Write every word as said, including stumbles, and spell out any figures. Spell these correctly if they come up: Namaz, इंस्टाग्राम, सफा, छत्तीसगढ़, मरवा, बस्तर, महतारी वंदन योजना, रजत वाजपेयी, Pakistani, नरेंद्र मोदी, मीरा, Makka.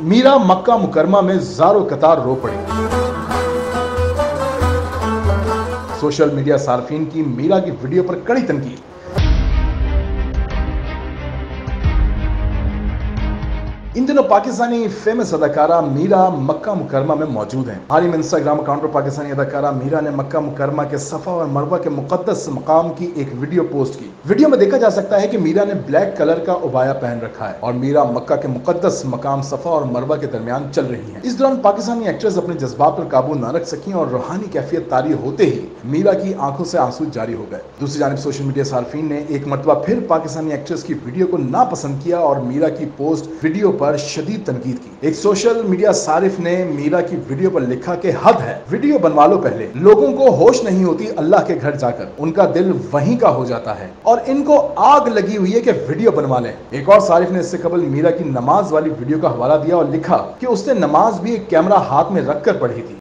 मीरा मक्का मुकरमा में जारो कतार रो पड़ी। सोशल मीडिया सार्फिन की मीरा की वीडियो पर कड़ी तनकीद। इन दिनों पाकिस्तानी फेमस अदाकारा मीरा मक्का मुकरमा में मौजूद हैं। हाल ही में इंस्टाग्राम अकाउंट पर पाकिस्तानी अदाकारा मीरा ने मक्का मुकरमा के सफा और मरवा के मुकद्दस मकाम की एक वीडियो पोस्ट की। वीडियो में देखा जा सकता है कि मीरा ने ब्लैक कलर का उबाया पहन रखा है और मीरा मक्का के मुकद्दस मकाम सफा और मरवा के दरमियान चल रही है। इस दौरान पाकिस्तानी एक्ट्रेस अपने जज्बात पर काबू न रख सकी और रूहानी कैफियत तारी होते ही मीरा की आंखों से आंसू जारी हो गए। दूसरी जानब सोशल मीडिया सार्फिन ने एक मरतबा फिर पाकिस्तानी एक्ट्रेस की वीडियो को नापसंद किया और मीरा की पोस्ट वीडियो पर शदीद तनकीद की। एक सोशल मीडिया सारिफ ने मीरा की वीडियो पर लिखा कि हद है, वीडियो बनवा लो, पहले लोगों को होश नहीं होती, अल्लाह के घर जाकर उनका दिल वहीं का हो जाता है और इनको आग लगी हुई है कि वीडियो बनवा लें। एक और सारिफ ने इससे कबल मीरा की नमाज वाली वीडियो का हवाला दिया और लिखा कि उसने नमाज भी एक कैमरा हाथ में रखकर पढ़ी थी।